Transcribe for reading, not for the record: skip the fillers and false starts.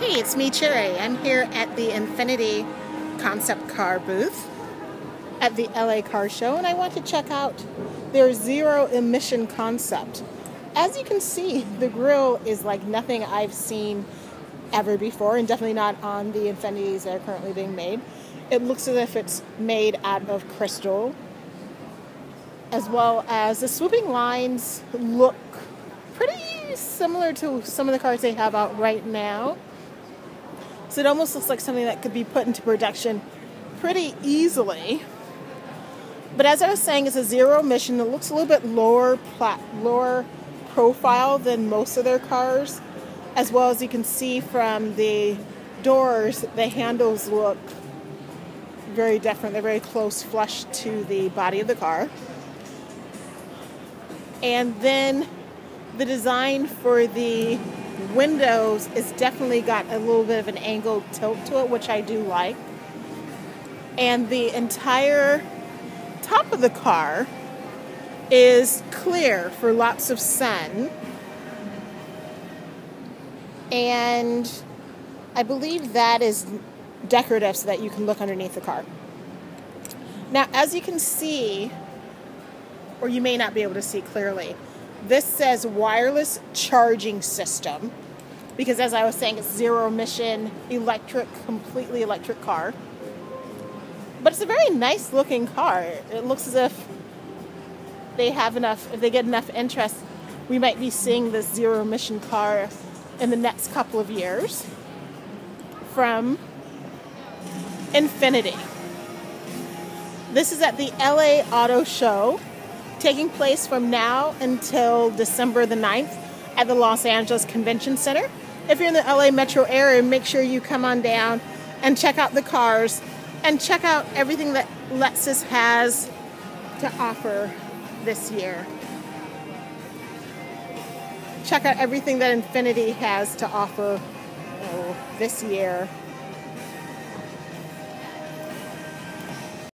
Hey, it's me, Cherry. I'm here at the Infiniti concept car booth at the LA Car Show, and I want to check out their zero emission concept. As you can see, the grill is like nothing I've seen ever before, and definitely not on the Infinitis that are currently being made. It looks as if it's made out of crystal, as well as the swooping lines look pretty similar to some of the cars they have out right now. So it almost looks like something that could be put into production pretty easily. But as I was saying, it's a zero emission. It looks a little bit lower profile than most of their cars. As well as you can see from the doors, the handles look very different. They're very close, flush to the body of the car. And then the design for the windows is definitely got a little bit of an angled tilt to it, which I do like. And the entire top of the car is clear for lots of sun. And I believe that is decorative so that you can look underneath the car. Now, as you can see, or you may not be able to see clearly, this says wireless charging system, because as I was saying, it's zero emission, electric, completely electric car. But it's a very nice looking car. It looks as if they have enough, if they get enough interest, we might be seeing this zero emission car in the next couple of years from Infiniti. This is at the LA Auto Show, taking place from now until December the 9th at the Los Angeles Convention Center. If you're in the LA metro area, make sure you come on down and check out the cars and check out everything that Lexus has to offer this year. Check out everything that Infiniti has to offer this year.